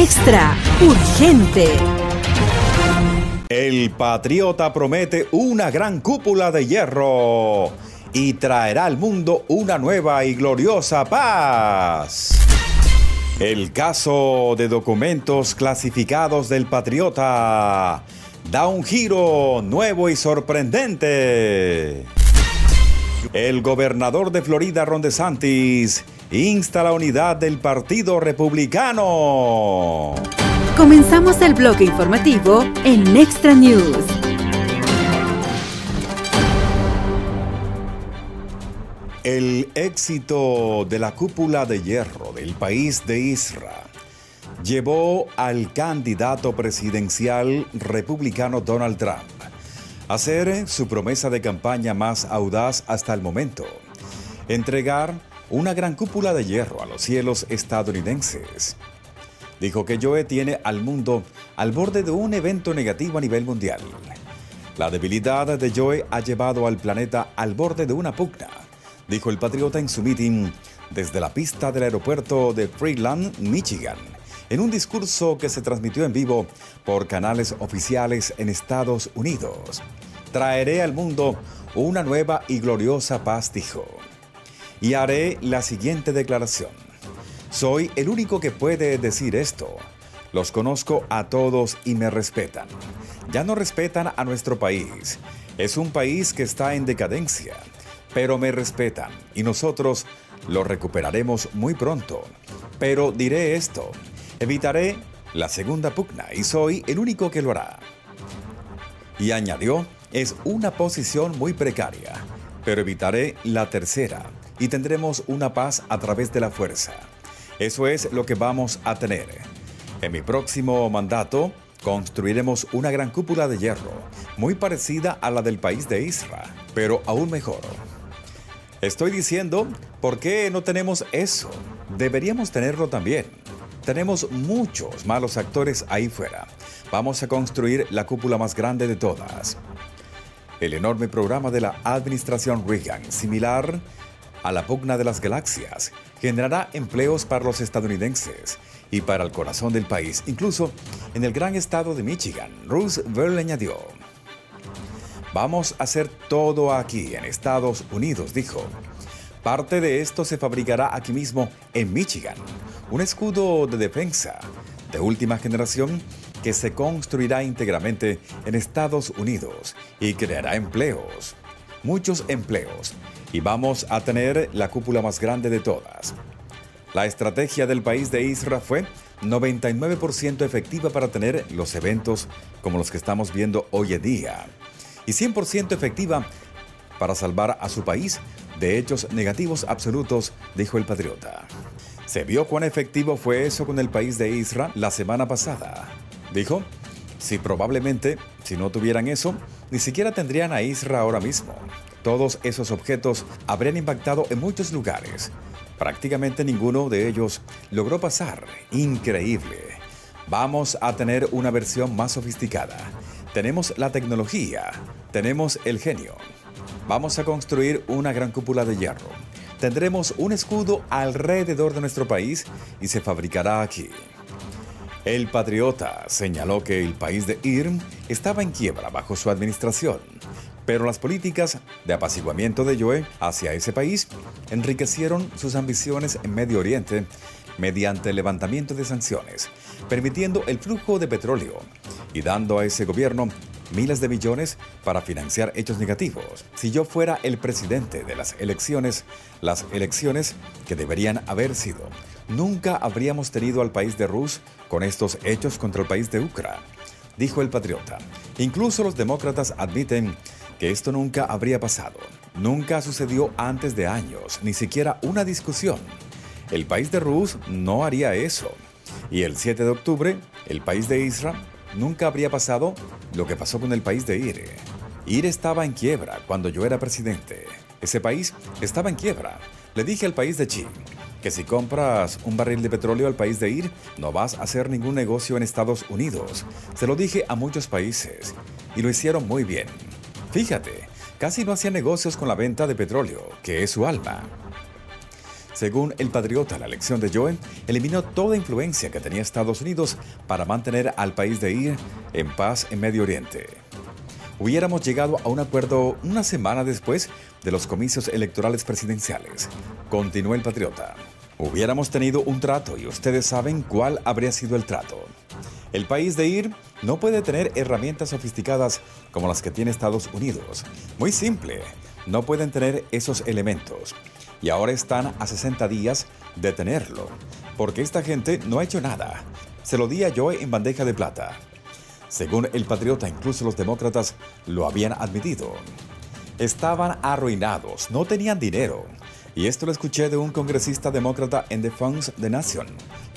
Extra, urgente. El patriota promete una gran cúpula de hierro y traerá al mundo una nueva y gloriosa paz. El caso de documentos clasificados del patriota da un giro nuevo y sorprendente. El gobernador de Florida, Ron DeSantis, insta a la unidad del Partido Republicano. Comenzamos el bloque informativo en Extra News. El éxito de la cúpula de hierro del país de Israel llevó al candidato presidencial republicano Donald Trump a hacer su promesa de campaña más audaz hasta el momento: entregar una gran cúpula de hierro a los cielos estadounidenses. Dijo que Joe tiene al mundo al borde de un evento negativo a nivel mundial. La debilidad de Joe ha llevado al planeta al borde de una pugna, dijo el patriota en su mitin desde la pista del aeropuerto de Freeland, Míchigan, en un discurso que se transmitió en vivo por canales oficiales en Estados Unidos. Traeré al mundo una nueva y gloriosa paz, dijo. Y haré la siguiente declaración. Soy el único que puede decir esto. Los conozco a todos y me respetan. Ya no respetan a nuestro país. Es un país que está en decadencia. Pero me respetan y nosotros lo recuperaremos muy pronto. Pero diré esto, evitaré la segunda pugna y soy el único que lo hará. Y añadió, es una posición muy precaria, pero evitaré la tercera y tendremos una paz a través de la fuerza. Eso es lo que vamos a tener. En mi próximo mandato construiremos una gran cúpula de hierro, muy parecida a la del país de Israel, pero aún mejor. Estoy diciendo, ¿por qué no tenemos eso? Deberíamos tenerlo también. Tenemos muchos malos actores ahí fuera. Vamos a construir la cúpula más grande de todas. El enorme programa de la administración Reagan, similar a la pugna de las galaxias, generará empleos para los estadounidenses y para el corazón del país, incluso en el gran estado de Michigan. Ruth Verle añadió. Vamos a hacer todo aquí en Estados Unidos, dijo. Parte de esto se fabricará aquí mismo en Michigan, un escudo de defensa de última generación que se construirá íntegramente en Estados Unidos y creará empleos, muchos empleos, y vamos a tener la cúpula más grande de todas. La estrategia del país de Israel fue 99% efectiva para tener los eventos como los que estamos viendo hoy en día, y 100% efectiva para salvar a su país de hechos negativos absolutos, dijo el patriota. Se vio cuán efectivo fue eso con el país de Israel la semana pasada. Dijo, sí, probablemente, si no tuvieran eso, ni siquiera tendrían a Israel ahora mismo. Todos esos objetos habrían impactado en muchos lugares. Prácticamente ninguno de ellos logró pasar. Increíble. Vamos a tener una versión más sofisticada. Tenemos la tecnología, tenemos el genio. Vamos a construir una gran cúpula de hierro. Tendremos un escudo alrededor de nuestro país y se fabricará aquí. El patriota señaló que el país de Irm estaba en quiebra bajo su administración, pero las políticas de apaciguamiento de Joe hacia ese país enriquecieron sus ambiciones en Medio Oriente mediante el levantamiento de sanciones, permitiendo el flujo de petróleo y dando a ese gobierno miles de millones para financiar hechos negativos. Si yo fuera el presidente de las elecciones que deberían haber sido, nunca habríamos tenido al país de Rusia con estos hechos contra el país de Ucrania, dijo el patriota. Incluso los demócratas admiten que esto nunca habría pasado. Nunca sucedió antes de años, ni siquiera una discusión. El país de Rusia no haría eso. Y el 7 de octubre, el país de Israel nunca habría pasado lo que pasó con el país de Ire. Ire estaba en quiebra cuando yo era presidente. Ese país estaba en quiebra. Le dije al país de Chi que si compras un barril de petróleo al país de Ire, no vas a hacer ningún negocio en Estados Unidos. Se lo dije a muchos países y lo hicieron muy bien. Fíjate, casi no hacía negocios con la venta de petróleo, que es su alma. Según El Patriota, la elección de Joe eliminó toda influencia que tenía Estados Unidos para mantener al país de Ir en paz en Medio Oriente. Hubiéramos llegado a un acuerdo una semana después de los comicios electorales presidenciales, continuó El Patriota. Hubiéramos tenido un trato y ustedes saben cuál habría sido el trato. El país de Ir no puede tener herramientas sofisticadas como las que tiene Estados Unidos. Muy simple, no pueden tener esos elementos. Y ahora están a 60 días de tenerlo, porque esta gente no ha hecho nada. Se lo di a Joe en bandeja de plata. Según El Patriota, incluso los demócratas lo habían admitido. Estaban arruinados, no tenían dinero. Y esto lo escuché de un congresista demócrata en The Face the Nation.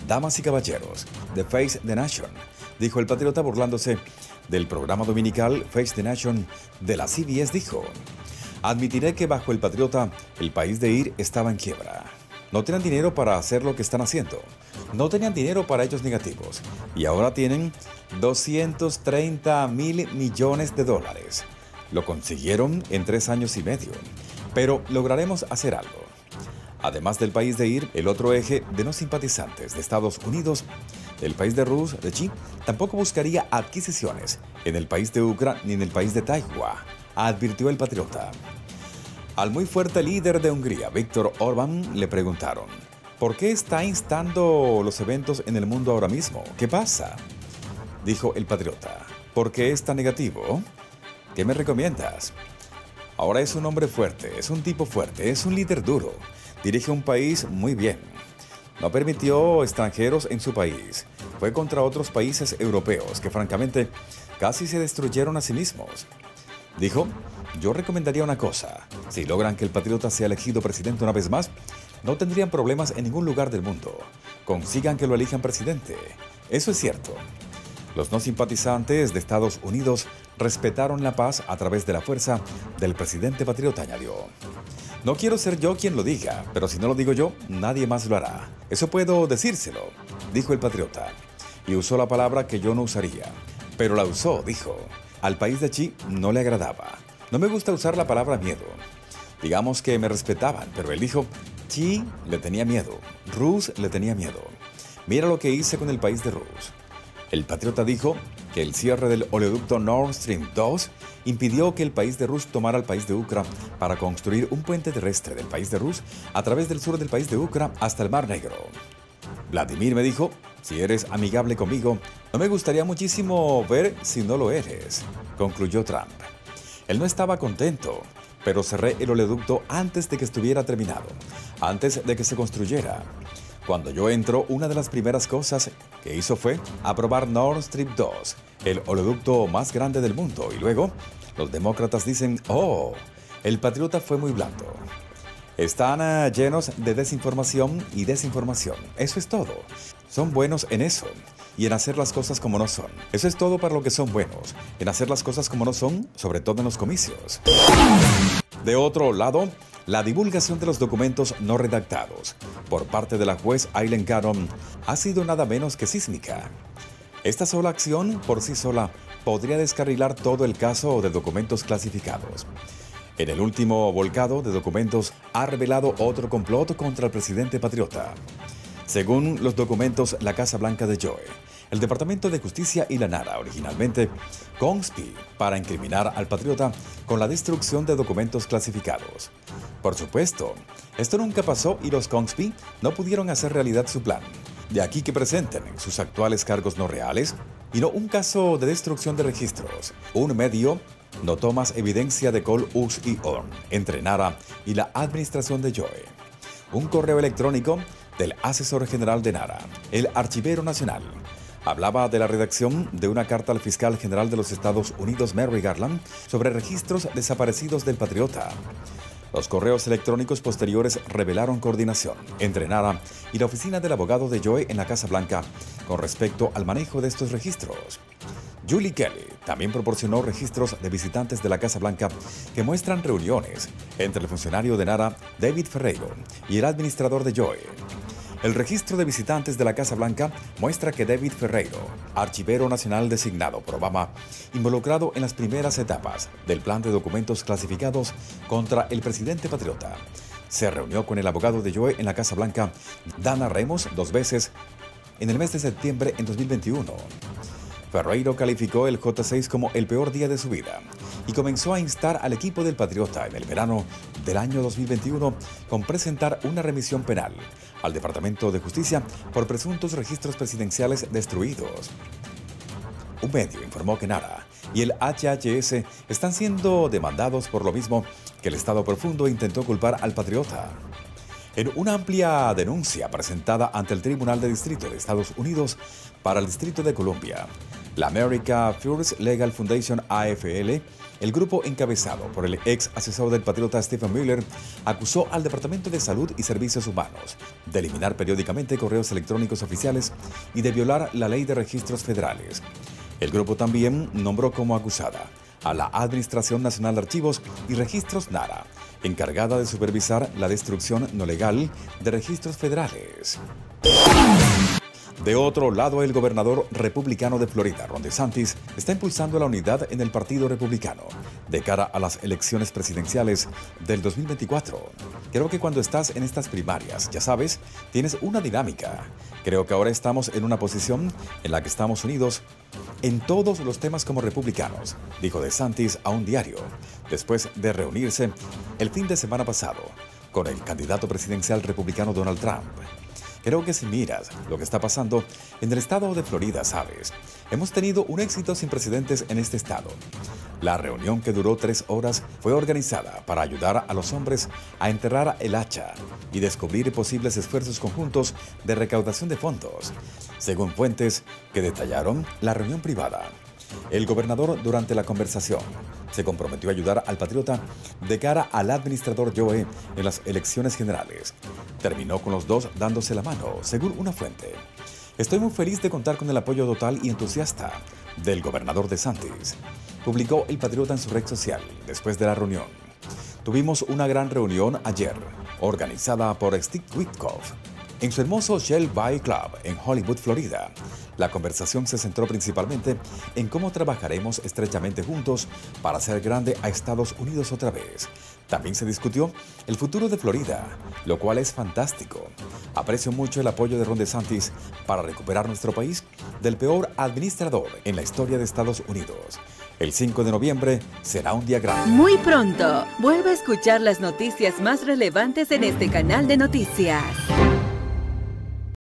Damas y caballeros, The Face the Nation, dijo El Patriota burlándose del programa dominical Face the Nation de la CBS, dijo: admitiré que bajo El Patriota, el país de Ir estaba en quiebra. No tenían dinero para hacer lo que están haciendo. No tenían dinero para hechos negativos. Y ahora tienen $230 mil millones. Lo consiguieron en 3 años y medio. Pero lograremos hacer algo. Además del país de Ir, el otro eje de no simpatizantes de Estados Unidos, el país de Rusia, de China, tampoco buscaría adquisiciones en el país de Ucrania ni en el país de Taiwán, advirtió El Patriota. Al muy fuerte líder de Hungría, Viktor Orbán, le preguntaron: ¿por qué está instando los eventos en el mundo ahora mismo? ¿Qué pasa? Dijo El Patriota: ¿por qué es tan negativo? ¿Qué me recomiendas? Ahora es un hombre fuerte, es un tipo fuerte, es un líder duro. Dirige un país muy bien. No permitió extranjeros en su país. Fue contra otros países europeos que, francamente, casi se destruyeron a sí mismos. Dijo: yo recomendaría una cosa. Si logran que El Patriota sea elegido presidente una vez más, no tendrían problemas en ningún lugar del mundo. Consigan que lo elijan presidente. Eso es cierto. Los no simpatizantes de Estados Unidos respetaron la paz a través de la fuerza del presidente patriota, añadió. No quiero ser yo quien lo diga, pero si no lo digo yo, nadie más lo hará. Eso puedo decírselo, dijo El Patriota. Y usó la palabra que yo no usaría. Pero la usó, dijo. Al país de Chi no le agradaba. No me gusta usar la palabra miedo. Digamos que me respetaban, pero él dijo: Chi le tenía miedo, Rus le tenía miedo. Mira lo que hice con el país de Rus. El Patriota dijo que el cierre del oleoducto Nord Stream 2 impidió que el país de Rus tomara al país de Ucrania para construir un puente terrestre del país de Rus a través del sur del país de Ucrania hasta el Mar Negro. Vladimir me dijo: si eres amigable conmigo, no me gustaría muchísimo ver si no lo eres, concluyó Trump. Él no estaba contento, pero cerré el oleoducto antes de que estuviera terminado, antes de que se construyera. Cuando yo entro, una de las primeras cosas que hizo fue aprobar Nord Stream 2, el oleoducto más grande del mundo, y luego los demócratas dicen: oh, el patriota fue muy blando. Están llenos de desinformación y desinformación. Eso es todo. Son buenos en eso y en hacer las cosas como no son. Eso es todo para lo que son buenos, en hacer las cosas como no son, sobre todo en los comicios. De otro lado, la divulgación de los documentos no redactados por parte de la juez Aileen Cannon ha sido nada menos que sísmica. Esta sola acción por sí sola podría descarrilar todo el caso de documentos clasificados. En el último volcado de documentos ha revelado otro complot contra el presidente patriota. Según los documentos, la Casa Blanca de Joe, el Departamento de Justicia y la NARA originalmente conspiraron para incriminar al patriota con la destrucción de documentos clasificados. Por supuesto, esto nunca pasó y los conspirados no pudieron hacer realidad su plan. De aquí que presenten sus actuales cargos no reales y no un caso de destrucción de registros. Un medio notó más evidencia de call, us y on entre NARA y la administración de Joe. Un correo electrónico del asesor general de NARA, el archivero nacional, hablaba de la redacción de una carta al fiscal general de los Estados Unidos, Merrick Garland, sobre registros desaparecidos del patriota. Los correos electrónicos posteriores revelaron coordinación entre NARA y la oficina del abogado de Joe en la Casa Blanca con respecto al manejo de estos registros. Julie Kelly también proporcionó registros de visitantes de la Casa Blanca que muestran reuniones entre el funcionario de NARA, David Ferriero, y el administrador de Joe. El registro de visitantes de la Casa Blanca muestra que David Ferriero, archivero nacional designado por Obama, involucrado en las primeras etapas del plan de documentos clasificados contra el presidente patriota, se reunió con el abogado de Joe en la Casa Blanca, Dana Remus, dos veces en el mes de septiembre en 2021. Ferriero calificó el J6 como el peor día de su vida y comenzó a instar al equipo del Patriota en el verano del año 2021 con presentar una remisión penal al Departamento de Justicia por presuntos registros presidenciales destruidos. Un medio informó que NARA y el HHS están siendo demandados por lo mismo que el Estado Profundo intentó culpar al Patriota. En una amplia denuncia presentada ante el Tribunal de Distrito de Estados Unidos para el Distrito de Columbia, la America First Legal Foundation AFL, el grupo encabezado por el ex asesor del Patriota Stephen Miller, acusó al Departamento de Salud y Servicios Humanos de eliminar periódicamente correos electrónicos oficiales y de violar la Ley de Registros Federales. El grupo también nombró como acusada a la Administración Nacional de Archivos y Registros NARA, encargada de supervisar la destrucción no legal de registros federales. De otro lado, el gobernador republicano de Florida, Ron DeSantis, está impulsando la unidad en el Partido Republicano de cara a las elecciones presidenciales del 2024. Creo que cuando estás en estas primarias, ya sabes, tienes una dinámica. Creo que ahora estamos en una posición en la que estamos unidos en todos los temas como republicanos, dijo DeSantis a un diario, después de reunirse el fin de semana pasado con el candidato presidencial republicano Donald Trump. Creo que si miras lo que está pasando en el estado de Florida, sabes, hemos tenido un éxito sin precedentes en este estado. La reunión, que duró 3 horas, fue organizada para ayudar a los hombres a enterrar el hacha y descubrir posibles esfuerzos conjuntos de recaudación de fondos, según fuentes que detallaron la reunión privada. El gobernador, durante la conversación, se comprometió a ayudar al Patriota de cara al administrador Joe en las elecciones generales. Terminó con los dos dándose la mano, según una fuente. Estoy muy feliz de contar con el apoyo total y entusiasta del gobernador DeSantis, publicó el Patriota en su red social después de la reunión. Tuvimos una gran reunión ayer, organizada por Steve Witkoff, en su hermoso Shell Bay Club en Hollywood, Florida. La conversación se centró principalmente en cómo trabajaremos estrechamente juntos para hacer grande a Estados Unidos otra vez. También se discutió el futuro de Florida, lo cual es fantástico. Aprecio mucho el apoyo de Ron DeSantis para recuperar nuestro país del peor administrador en la historia de Estados Unidos. El 5 de noviembre será un día grande. Muy pronto, vuelve a escuchar las noticias más relevantes en este canal de noticias.